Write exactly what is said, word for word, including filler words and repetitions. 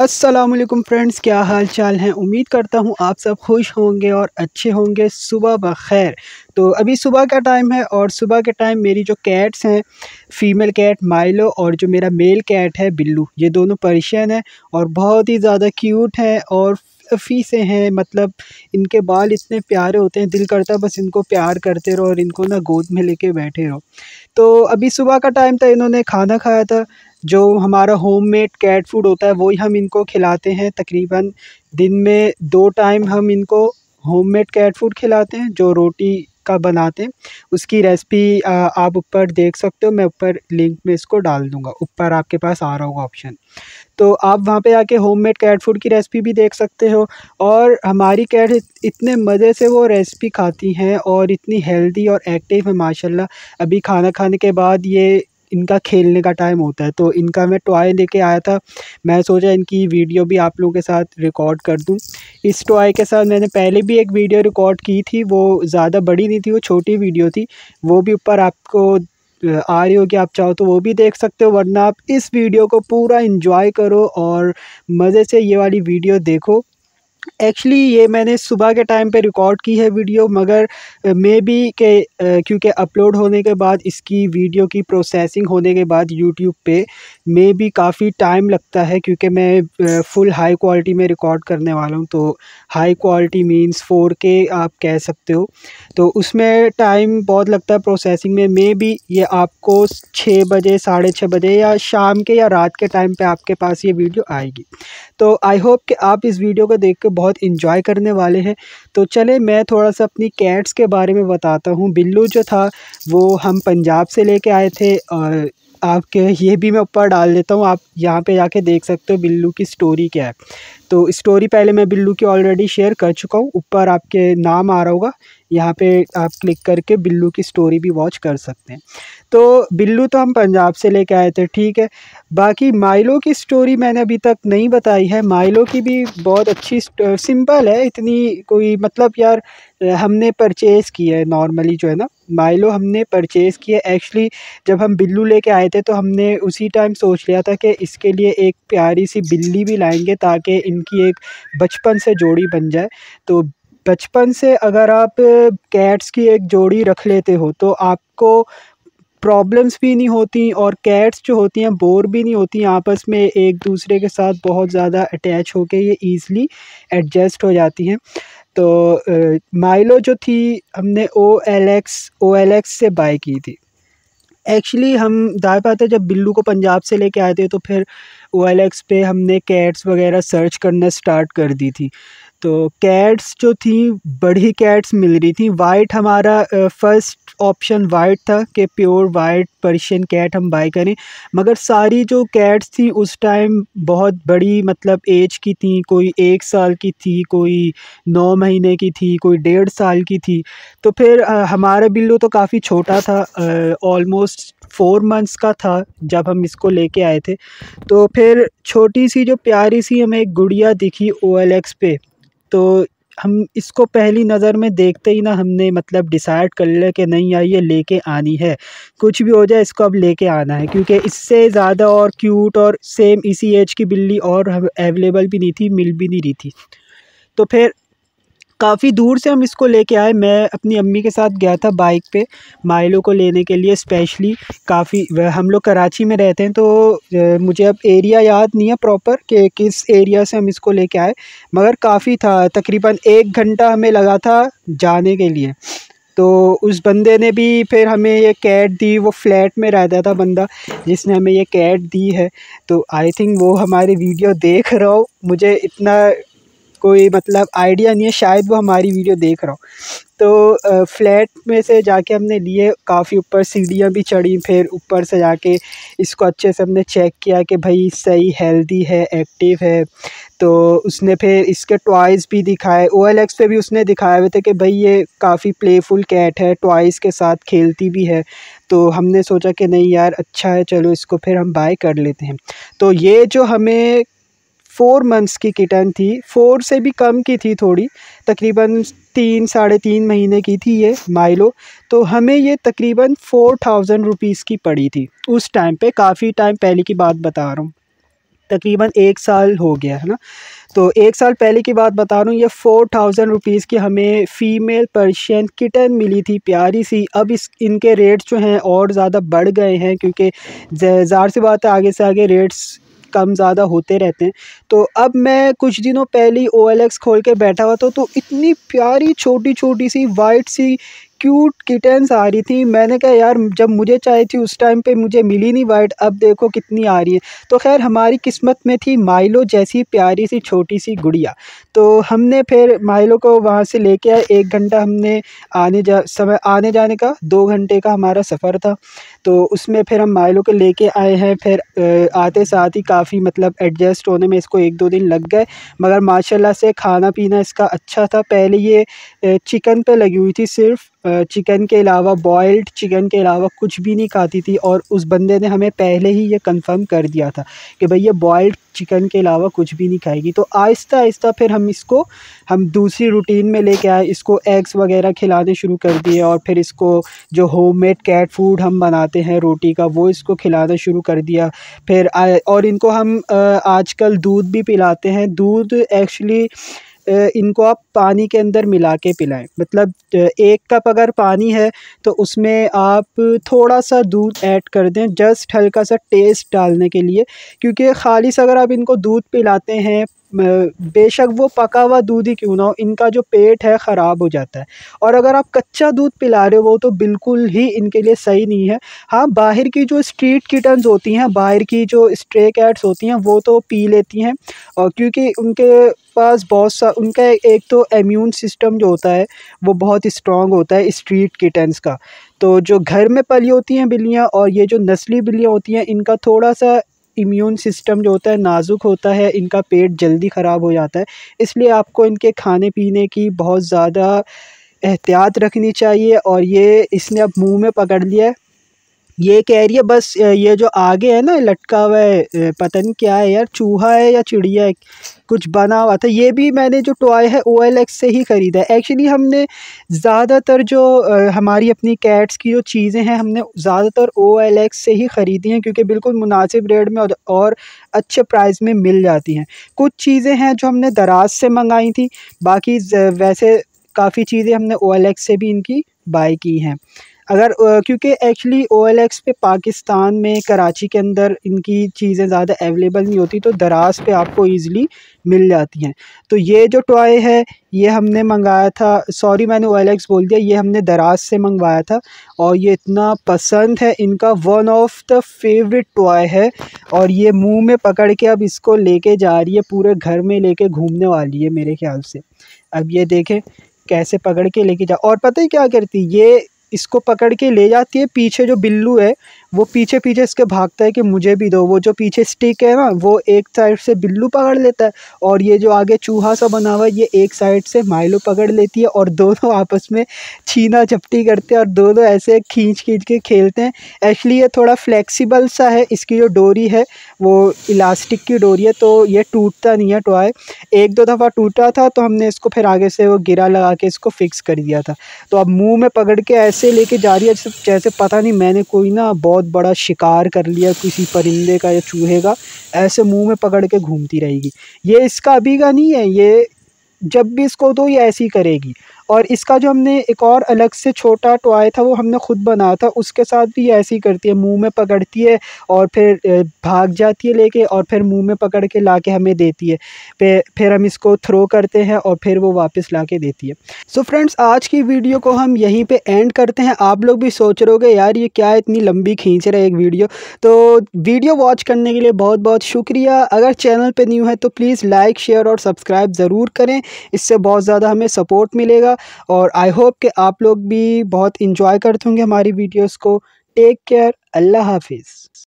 अस्सलामुअलैकुम फ्रेंड्स, क्या हाल चाल हैं। उम्मीद करता हूँ आप सब खुश होंगे और अच्छे होंगे। सुबह बखैर। तो अभी सुबह का टाइम है और सुबह के टाइम मेरी जो कैट्स हैं, फीमेल कैट माइलो और जो मेरा मेल कैट है बिल्लू, ये दोनों पर्शियन हैं और बहुत ही ज़्यादा क्यूट हैं और फी से हैं। मतलब इनके बाल इतने प्यारे होते हैं, दिल करता है बस इनको प्यार करते रहो और इनको ना गोद में लेके बैठे रहो। तो अभी सुबह का टाइम था, इन्होंने खाना खाया था। जो हमारा होममेड कैट फूड होता है वही हम इनको खिलाते हैं। तकरीबन दिन में दो टाइम हम इनको होममेड कैट फूड खिलाते हैं, जो रोटी का बनाते हैं। उसकी रेसिपी आप ऊपर देख सकते हो, मैं ऊपर लिंक में इसको डाल दूँगा। ऊपर आपके पास आ रहा होगा ऑप्शन, तो आप वहाँ पे आके होममेड कैट फूड की रेसिपी भी देख सकते हो। और हमारी कैट इतने मज़े से वो रेसिपी खाती हैं और इतनी हेल्दी और एक्टिव है माशाल्लाह। अभी खाना खाने के बाद ये इनका खेलने का टाइम होता है, तो इनका मैं टॉय लेके आया था। मैं सोचा इनकी वीडियो भी आप लोगों के साथ रिकॉर्ड कर दूं। इस टॉय के साथ मैंने पहले भी एक वीडियो रिकॉर्ड की थी, वो ज़्यादा बड़ी नहीं थी, वो छोटी वीडियो थी। वो भी ऊपर आपको आ रही होगी, आप चाहो तो वो भी देख सकते हो, वरना आप इस वीडियो को पूरा एंजॉय करो और मज़े से ये वाली वीडियो देखो। एक्चुअली ये मैंने सुबह के टाइम पे रिकॉर्ड की है वीडियो, मगर मे बी के क्योंकि अपलोड होने के बाद, इसकी वीडियो की प्रोसेसिंग होने के बाद यूट्यूब पे मे बी काफ़ी टाइम लगता है, क्योंकि मैं फुल हाई क्वालिटी में रिकॉर्ड करने वाला हूँ। तो हाई क्वालिटी मींस फोर के आप कह सकते हो, तो उसमें टाइम बहुत लगता है प्रोसेसिंग में। मे बी ये आपको छः बजे साढ़े छः बजे या शाम के या रात के टाइम पर आपके पास ये वीडियो आएगी। तो आई होप कि आप इस वीडियो को देख कर बहुत इंजॉय करने वाले हैं। तो चले मैं थोड़ा सा अपनी कैट्स के बारे में बताता हूँ। बिल्लू जो था वो हम पंजाब से लेके आए थे और आपके ये भी मैं ऊपर डाल देता हूँ, आप यहाँ पे जाके देख सकते हो बिल्लू की स्टोरी क्या है। तो स्टोरी पहले मैं बिल्लू की ऑलरेडी शेयर कर चुका हूँ, ऊपर आपके नाम आ रहा होगा, यहाँ पे आप क्लिक करके बिल्लू की स्टोरी भी वॉच कर सकते हैं। तो बिल्लू तो हम पंजाब से लेके आए थे, ठीक है। बाकी माइलो की स्टोरी मैंने अभी तक नहीं बताई है। माइलो की भी बहुत अच्छी, सिंपल है, इतनी कोई मतलब यार हमने परचेज़ की है नॉर्मली, जो है ना माइलो हमने परचेज़ की है। एक्चुअली जब हम बिल्लू लेके आए थे तो हमने उसी टाइम सोच लिया था कि इसके लिए एक प्यारी सी बिल्ली भी लाएंगे ताकि इनकी एक बचपन से जोड़ी बन जाए। तो बचपन से अगर आप कैट्स की एक जोड़ी रख लेते हो तो आपको प्रॉब्लम्स भी नहीं होती और कैट्स जो होती हैं बोर भी नहीं होती, आपस में एक दूसरे के साथ बहुत ज़्यादा अटैच होके ये ईज़िली एडजस्ट हो जाती हैं। तो आ, माइलो जो थी हमने O L X O L X से बाय की थी। एक्चुअली हम दाएँ पाते जब बिल्लू को पंजाब से लेके आए थे तो फिर ओ एल एक्स पे हमने कैट्स वगैरह सर्च करना स्टार्ट कर दी थी। तो कैट्स जो थी बड़ी कैट्स मिल रही थी। वाइट हमारा फ़र्स्ट ऑप्शन वाइट था कि प्योर वाइट पर्शियन कैट हम बाय करें, मगर सारी जो कैट्स थी उस टाइम बहुत बड़ी मतलब एज की थी। कोई एक साल की थी, कोई नौ महीने की थी, कोई डेढ़ साल की थी। तो फिर आ, हमारा बिल्लू तो काफ़ी छोटा था, ऑलमोस्ट फोर मंथ्स का था जब हम इसको लेके आए थे। तो फिर छोटी सी जो प्यारी सी हमें एक गुड़िया दिखी ओ एल एक्स पे, तो हम इसको पहली नज़र में देखते ही ना हमने मतलब डिसाइड कर लिया कि नहीं यार ये लेके आनी है, कुछ भी हो जाए इसको अब लेके आना है, क्योंकि इससे ज़्यादा और क्यूट और सेम इसी एज की बिल्ली और अवेलेबल भी नहीं थी, मिल भी नहीं रही थी। तो फिर काफ़ी दूर से हम इसको लेके आए। मैं अपनी अम्मी के साथ गया था बाइक पे माइलो को लेने के लिए स्पेशली। काफ़ी हम लोग कराची में रहते हैं, तो मुझे अब एरिया याद नहीं है प्रॉपर कि किस एरिया से हम इसको लेके आए, मगर काफ़ी था, तकरीबन एक घंटा हमें लगा था जाने के लिए। तो उस बंदे ने भी फिर हमें ये कैट दी, वो फ्लैट में रहता था बंदा जिसने हमें ये कैट दी है। तो आई थिंक वो हमारी वीडियो देख रहा हो, मुझे इतना कोई मतलब आइडिया नहीं है, शायद वो हमारी वीडियो देख रहा हो। तो फ्लैट में से जाके हमने लिए, काफ़ी ऊपर सीढ़ियाँ भी चढ़ी, फिर ऊपर से जाके इसको अच्छे से हमने चेक किया कि भाई सही हेल्दी है, एक्टिव है। तो उसने फिर इसके टॉयज़ भी दिखाए, ओ एल एक्स पे भी उसने दिखाए हुए थे कि भाई ये काफ़ी प्लेफुल कैट है, टॉयज़ के साथ खेलती भी है। तो हमने सोचा कि नहीं यार अच्छा है, चलो इसको फिर हम बाय कर लेते हैं। तो ये जो हमें फ़ोर मंथ्स की किटन थी, फोर से भी कम की थी, थोड़ी तकरीबन तीन साढ़े तीन महीने की थी ये माइलो। तो हमें ये तकरीबन फोर थाउजेंड रुपीज़ की पड़ी थी उस टाइम पे, काफ़ी टाइम पहले की बात बता रहा हूँ। तकरीबन एक साल हो गया है ना। तो एक साल पहले की बात बता रहा हूँ, ये फ़ोर थाउजेंड रुपीज़ की हमें फ़ीमेल पर्शियन किटन मिली थी, प्यारी सी। अब इस इनके रेट्स जो हैं और ज़्यादा बढ़ गए हैं, क्योंकि ज़ाहिर सी बात है आगे से आगे रेट्स कम ज़्यादा होते रहते हैं। तो अब मैं कुछ दिनों पहले ओ एल एक्स खोल के बैठा हुआ था, तो इतनी प्यारी छोटी छोटी सी वाइट सी क्यूट किटन्स आ रही थी। मैंने कहा यार जब मुझे चाहिए थी उस टाइम पे मुझे मिली नहीं वाइट, अब देखो कितनी आ रही है। तो खैर हमारी किस्मत में थी माइलो जैसी प्यारी सी छोटी सी गुड़िया। तो हमने फिर माइलो को वहाँ से लेके आए। एक घंटा हमने आने जा समय आने जाने का दो घंटे का हमारा सफ़र था, तो उसमें फिर हम माइलो को लेके आए हैं। फिर आते साथ ही काफ़ी मतलब एडजस्ट होने में इसको एक दो दिन लग गए, मगर माशाल्लाह से खाना पीना इसका अच्छा था। पहले ये चिकन पे लगी हुई थी, सिर्फ चिकन के अलावा, बॉयल्ड चिकन के अलावा कुछ भी नहीं खाती थी। और उस बंदे ने हमें पहले ही ये कंफर्म कर दिया था कि भाई ये बॉयल्ड चिकन के अलावा कुछ भी नहीं खाएगी। तो आहिस्ता आहिस्ता फिर हम इसको हम दूसरी रूटीन में लेके आए, इसको एग्स वगैरह खिलाने शुरू कर दिए। और फिर इसको जो होममेड कैट फूड हम बनाते हैं रोटी का, वो इसको खिलाना शुरू कर दिया। फिर और इनको हम आजकल दूध भी पिलाते हैं। दूध एक्चुअली इनको आप पानी के अंदर मिला के पिलाएं, मतलब एक कप अगर पानी है तो उसमें आप थोड़ा सा दूध ऐड कर दें, जस्ट हल्का सा टेस्ट डालने के लिए। क्योंकि खालिस अगर आप इनको दूध पिलाते हैं, बेशक वो पका हुआ दूध ही क्यों ना हो, इनका जो पेट है ख़राब हो जाता है। और अगर आप कच्चा दूध पिला रहे हो तो बिल्कुल ही इनके लिए सही नहीं है। हाँ, बाहर की जो स्ट्रीट किटन्स होती हैं, बाहर की जो स्ट्रे कैट्स होती हैं, वो तो पी लेती हैं। और क्योंकि उनके पास बहुत सा उनका एक तो इम्यून सिस्टम जो होता है वो बहुत स्ट्रॉन्ग होता है स्ट्रीट किटन्स का। तो जो घर में पली होती हैं बिल्लियाँ और ये जो नस्ली बिल्लियाँ होती हैं, इनका थोड़ा सा इम्यून सिस्टम जो होता है नाजुक होता है, इनका पेट जल्दी ख़राब हो जाता है। इसलिए आपको इनके खाने पीने की बहुत ज़्यादा एहतियात रखनी चाहिए। और ये इसने अब मुंह में पकड़ लिया है, ये कह रही है बस। ये जो आगे है ना लटका हुआ है, पता नहीं क्या है यार, चूहा है या चिड़िया है, कुछ बना हुआ था। ये भी मैंने जो टॉय है ओ एल एक्स से ही ख़रीदा है। एक्चुअली हमने ज़्यादातर जो हमारी अपनी कैट्स की जो चीज़ें हैं, हमने ज़्यादातर ओ एल एक्स से ही ख़रीदी हैं, क्योंकि बिल्कुल मुनासिब रेट में और अच्छे प्राइस में मिल जाती हैं। कुछ चीज़ें हैं जो हमने दराज से मंगाई थी, बाकी वैसे काफ़ी चीज़ें हमने ओ एल एक्स से भी इनकी बाई की हैं। अगर क्योंकि एक्चुअली ओ एल एक्स पे पाकिस्तान में कराची के अंदर इनकी चीज़ें ज़्यादा अवेलेबल नहीं होती, तो दराज पे आपको ईज़िली मिल जाती हैं। तो ये जो टॉय है ये हमने मंगाया था, सॉरी मैंने ओ एल एक्स बोल दिया, ये हमने दराज से मंगवाया था। और ये इतना पसंद है, इनका one of the favourite toy है। और ये मुंह में पकड़ के अब इसको लेके जा रही है, पूरे घर में लेके घूमने वाली है मेरे ख्याल से। अब ये देखें कैसे पकड़ के लेके जा, और पता ही क्या करती, ये इसको पकड़ के ले जाती है, पीछे जो बिल्लू है वो पीछे पीछे इसके भागता है कि मुझे भी दो। वो जो पीछे स्टिक है ना, वो एक साइड से बिल्लू पकड़ लेता है, और ये जो आगे चूहा सा बना हुआ है ये एक साइड से माइलो पकड़ लेती है। और दोनों आपस में छीना झपटी करते हैं और दोनों ऐसे खींच खींच के खेलते हैं। एक्चुअली ये थोड़ा फ्लेक्सिबल सा है, इसकी जो डोरी है वो इलास्टिक की डोरी है, तो ये टूटता नहीं है टॉय। एक दो दफ़ा टूटा था तो हमने इसको फिर आगे से वो गिरा लगा के इसको फिक्स कर दिया था। तो अब मुँह में पकड़ के ऐसे लेके जा रही है जैसे पता नहीं मैंने कोई ना बहुत बड़ा शिकार कर लिया किसी परिंदे का या चूहे का, ऐसे मुंह में पकड़ के घूमती रहेगी। ये इसका अभी का नहीं है, ये जब भी इसको दो ये ऐसी करेगी। और इसका जो हमने एक और अलग से छोटा टॉय था वो हमने खुद बनाया था, उसके साथ भी ऐसे ही करती है, मुंह में पकड़ती है और फिर भाग जाती है लेके, और फिर मुंह में पकड़ के लाके हमें देती है। फिर हम इसको थ्रो करते हैं और फिर वो वापस लाके देती है। सो फ्रेंड्स, आज की वीडियो को हम यहीं पे एंड करते हैं। आप लोग भी सोच रहे होगे यार ये क्या इतनी लंबी खींच रहे एक वीडियो, तो वीडियो वॉच करने के लिए बहुत बहुत शुक्रिया। अगर चैनल पर न्यू है तो प्लीज़ लाइक शेयर और सब्सक्राइब ज़रूर करें, इससे बहुत ज़्यादा हमें सपोर्ट मिलेगा। और आई होप कि आप लोग भी बहुत इंजॉय करते होंगे हमारी वीडियोस को। टेक केयर, अल्लाह हाफिज़।